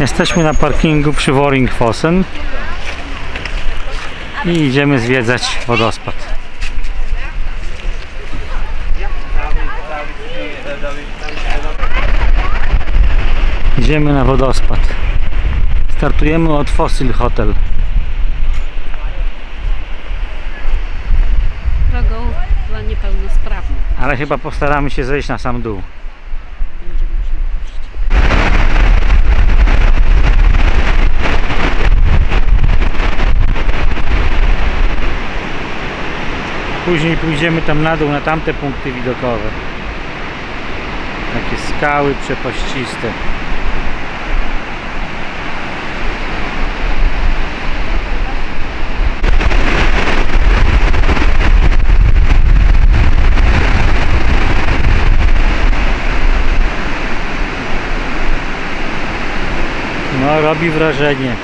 Jesteśmy na parkingu przy Voringfossen i idziemy zwiedzać wodospad. Idziemy na wodospad. Startujemy od Fossil Hotel. Drogą dla niepełnosprawnych. Ale chyba postaramy się zejść na sam dół. Później pójdziemy tam na dół, na tamte punkty widokowe. Takie skały przepaściste. No, robi wrażenie.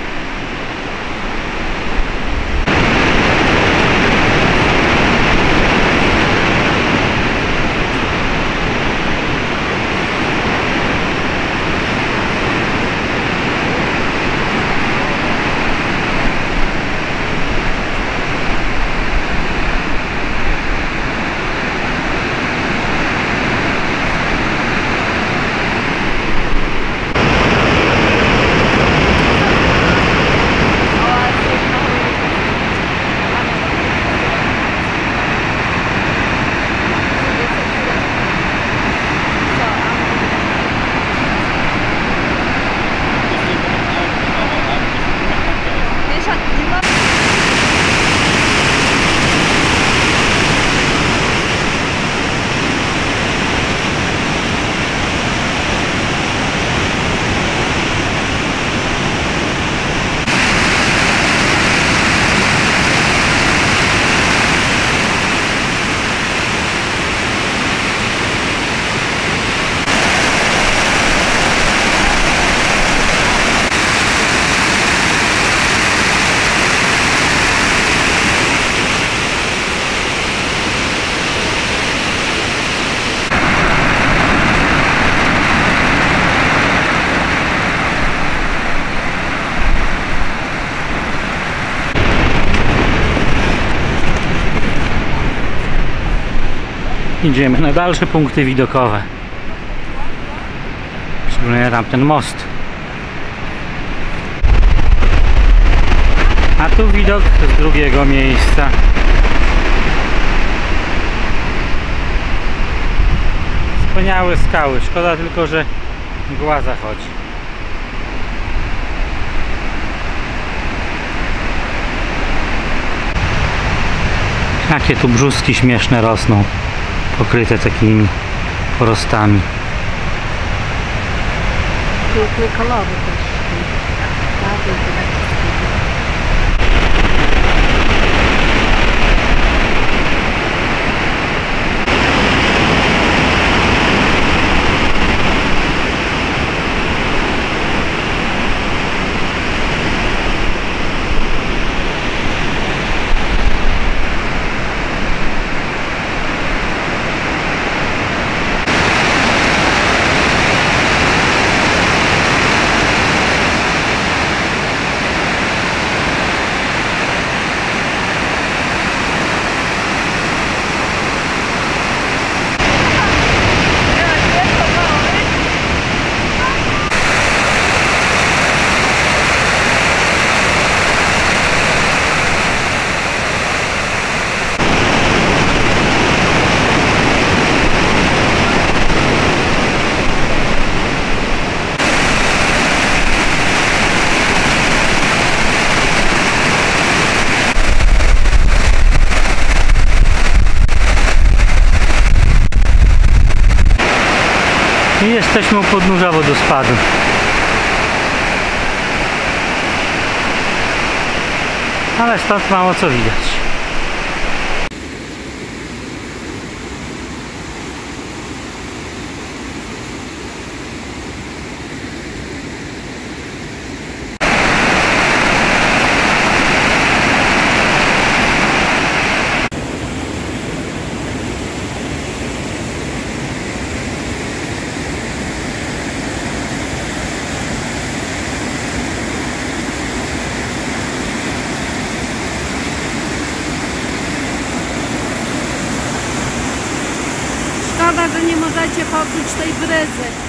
Idziemy na dalsze punkty widokowe. Szczególnie tam ten most. A tu widok z drugiego miejsca. Wspaniałe skały. Szkoda tylko, że mgła zachodzi. Jakie tu brzuski śmieszne rosną. Pokryte takimi porostami. Piękne kolory też. I jesteśmy u podnóża wodospadu. Ale stąd mało co widać. szkoda, że nie możecie poczuć tej bryzy.